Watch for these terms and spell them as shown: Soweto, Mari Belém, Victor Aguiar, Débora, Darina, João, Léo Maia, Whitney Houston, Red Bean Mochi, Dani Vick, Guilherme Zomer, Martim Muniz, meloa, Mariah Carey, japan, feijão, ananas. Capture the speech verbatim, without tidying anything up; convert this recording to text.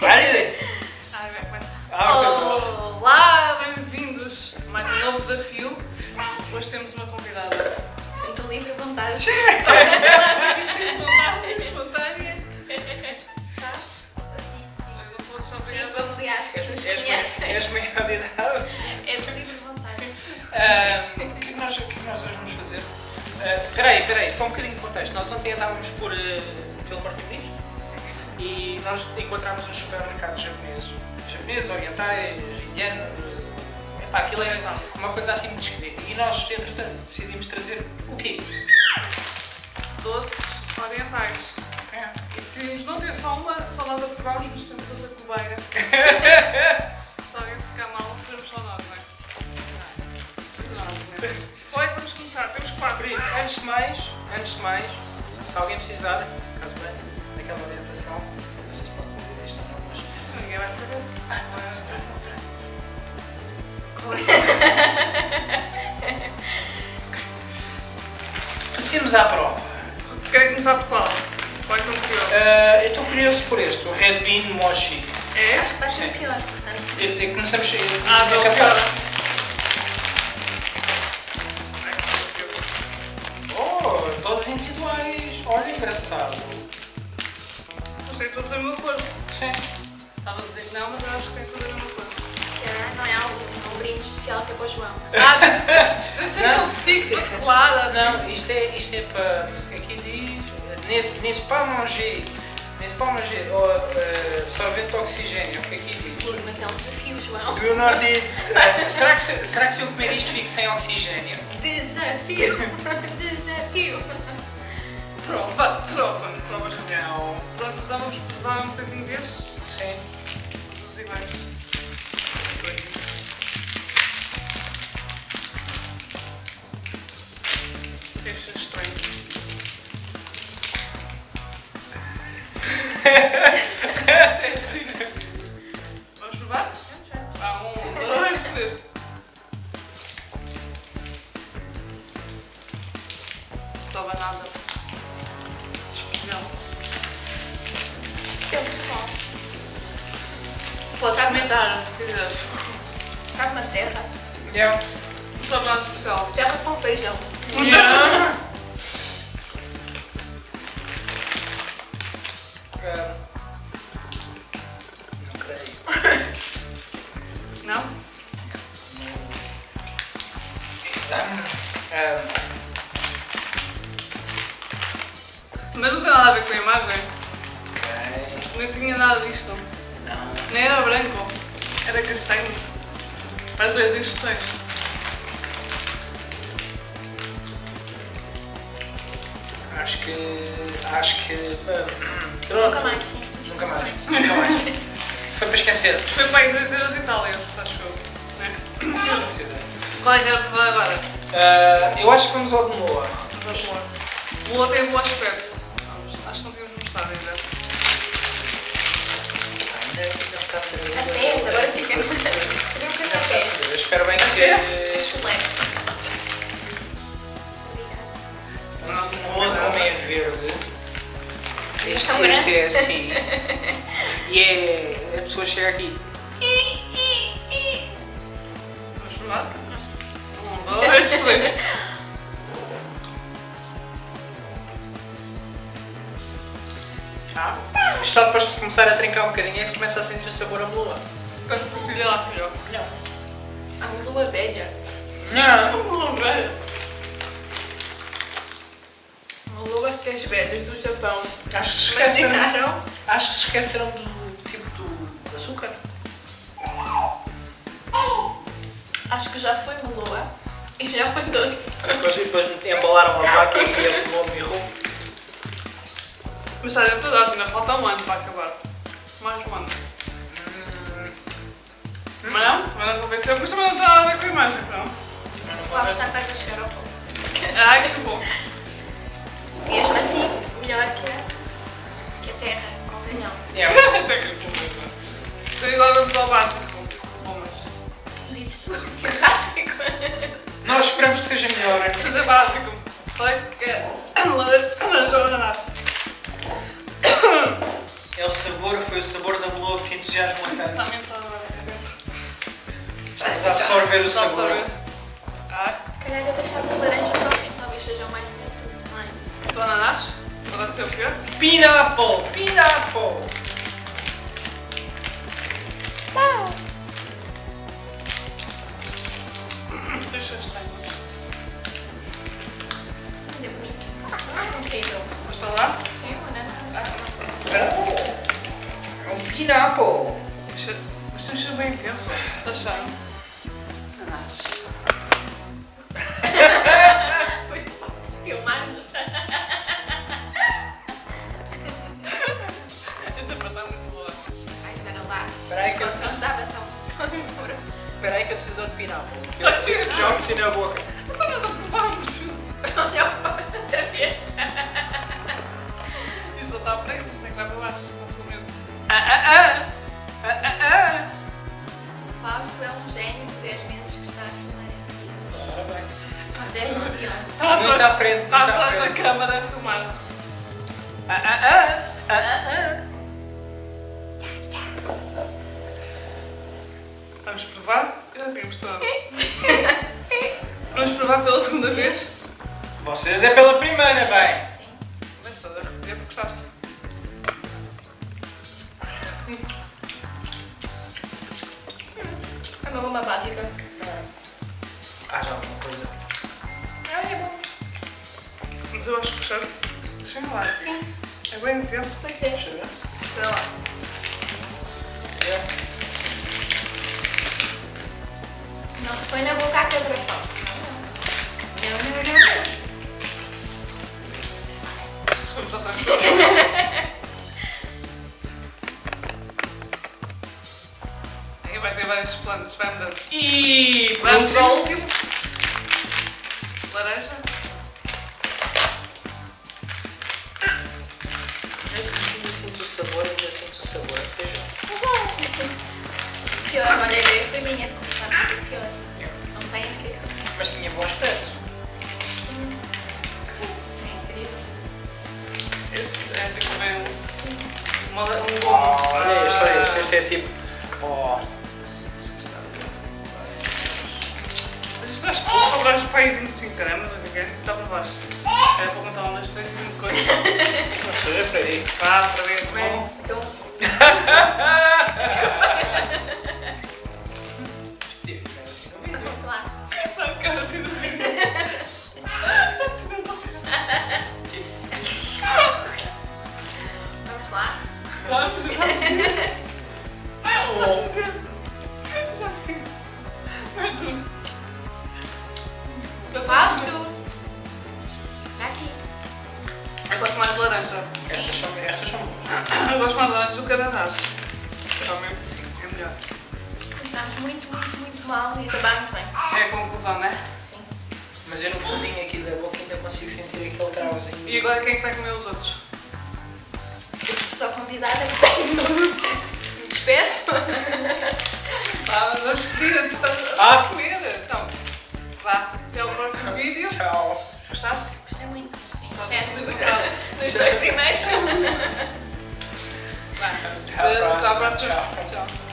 Vai! Ai, vai começar. Ah, olá, bem-vindos a mais um novo desafio. Hoje temos uma convidada. Entre livre vantagem. Vantagem espontânea. Estás? Estou assim, sim. Sim, vamos ali, acho que nos conhecem. És maior de idade. Entre livre vantagem. O que nós hoje vamos fazer? Espera aí, espera aí, só um bocadinho de contexto. Nós ontem andávamos por, pelo Martim Muniz. E nós encontramos um supermercado japonês, japonês, orientais, indiano, epá, aquilo era não, uma coisa assim muito esquisita. E nós, entretanto, decidimos trazer o quê? Doces orientais. É. E decidimos não ter só uma, só nós a provarmos, mas temos outra cobeira. Se alguém ficar mal, seremos só nós, não é? Não, não é? Olha, vamos começar, temos quatro. Por isso, antes de mais, antes de mais, se alguém precisar, caso bem, aquela orientação, vocês posso fazer isto ou não, mas ninguém vai saber. Ah, não é orientação. Passemos à prova. Querem começar por qual? Qual é que é o pior? Uh, eu estou curioso por este, o Red Bean Mochi. É? Acho que vai ser o pior, portanto. E, e começamos a... Ah, não, é pior. Oh, doses individuais. Olha, engraçado. Tem tudo no meu corpo. Sim. Estava a dizer que não, mas eu acho que tem tudo no meu corpo. É, não é algo, um brinde especial que é para o João. Ah, deve ser aquele stick de chocolate assim. Não, isto é, isto é para... Aqui diz... N'est pas manger. N'est pas manger. Ou uh, sorvete de oxigênio. Aqui diz. Mas é um desafio, João. Do not eat, uh, será, que se, será que se eu comer isto fico sem oxigênio? Desafio. Desafio. Prova, prova, prova real. Pronto, então vamos provar um bocadinho destes? Sim. Todos iguais. Este é estranho. É assim. Vamos provar? Vamos, já. Um, dois, três. Não soba nada. Pode aumentar, se quiseres. Carne na terra. Yeah. Um sabor especial. Terra com feijão. Yeah. Yeah. Não creio. Não? Mas não tem nada a ver com a imagem. Okay. Não tinha nada disto. Não. Nem era branco, era castanho. Às vezes instruções. Acho que. Acho que. Uh, nunca mais, sim. Nunca mais. Nunca mais. Foi para esquecer. Foi para aí dois euros e tal, acho que. Não é? Qual é que era para falar agora? Uh, eu acho que vamos ao de moa. O moa tem um bom aspecto. Acho que não temos mostrado ainda. Até agora ficamos. Eu espero bem que seja. O nome é verde. Este, este é assim. E é, a pessoa chega aqui. Vamos provar? Um, dois, três. Ah. Só depois de começar a trincar um bocadinho é que começa a sentir o sabor a meloa. Mas precisa lá melhor. Não. A meloa velha. Não. A meloa velha. Meloa que as velhas do Japão. Acho que se esqueceram. Imaginaram? Acho que se esqueceram do tipo do açúcar. Acho que já foi meloa e já foi doce. Depois, depois embalaram a vaca e a meloa mirrou. Mas está dentro da data, ainda falta um ano para acabar. Mais um ano. Hum. Mas não, mas não convenceu, mas também não está nada com a imagem, não? Sabes, está até a chegar ao fogo. Ai, que bom! Mesmo assim, melhor que a, que a terra, com feijão. É, até que bom. Então agora vamos ao básico. Bom, mas... Dizes tu que é básico? Nós esperamos que seja melhor, é? Que seja básico. Olha que é... É o sabor, foi o sabor da meloa que entusiasmou tanto. Estás a absorver o sabor. Se calhar vou deixar de laranja para o fim, talvez seja mais bonito. Mãe. Tu ananás? Agora seu pior? Pinapó! Pinapó! Gostou lá? Sim, é um pineapple. Mas tem um cheiro bem intenso. Está cheio. Foi fácil de filmar-nos. Esta parte é muito boa. Ai, espera lá. Espera aí que eu Espera aí que eu preciso de pineapple. Só que tens jogos na boca. Então nós aprovamos. Olha o pasto outra vez. Isso está à frente, não sei que vai para baixo, facilmente. Ah, ah, ah! Ah, ah, ah! O Fausto é um gênio de dez meses que está a filmar este vídeo. Ah, dez milhões. Muito à frente, muito à frente. Está atrás da câmara a filmar. Ah, ah, ah! Ah, ah, ah! Vamos provar? Já temos todo. Vamos provar pela segunda vez? Vocês é pela primeira, bem! Sim. Mas só de repetir porque gostaste. É uma bomba básica. Ah, já alguma coisa. Ah, é bom. Mas eu acho que cheiro. Cheira lá. Sim. É bem intenso. Vai ser. Cheira. Cheira lá. É. Não se põe na boca a quebra. Aí vai ter vários planos, vai mudando. E vamos ao último. Laranja. Eu sinto o sabor, eu sinto o sabor. Pior, olha, eu para mim é completamente pior. Não tem aqui. Mas tinha bons aspecto. Esse é tipo bem um bom. Olha este, olha este, este é tipo. Oh. Mas isto acho que vou comprar para aí vinte e cinco gramas, não sei o que, está para baixo. É para contar um, dois, três, cinco coisas. Mas seja feio. Vá, outra vez. Bem, então. Desculpa. Vamos lá. Vai ficar assim do vídeo. Já te deu uma. Vamos lá? Vamos, vamos! Fausto! Está aqui! Eu gosto mais de laranja. Estas são boas. Eu gosto mais de laranja do que ananás. Realmente sim, é melhor. Começámos muito, muito, muito mal e acabámos bem. É a conclusão, não é? Sim. Mas eu no fundinho aqui da boca ainda consigo sentir aquele trauzinho. E agora quem é que vai comer os outros? Só convidada que me despeço. Vá, vamos pedir, estamos a comer. Então, vá, até o próximo vídeo. Tchau. Gostaste? Gostei muito. Exceto do caso. Nos dois primeiros. Vá, até à próxima. Tchau.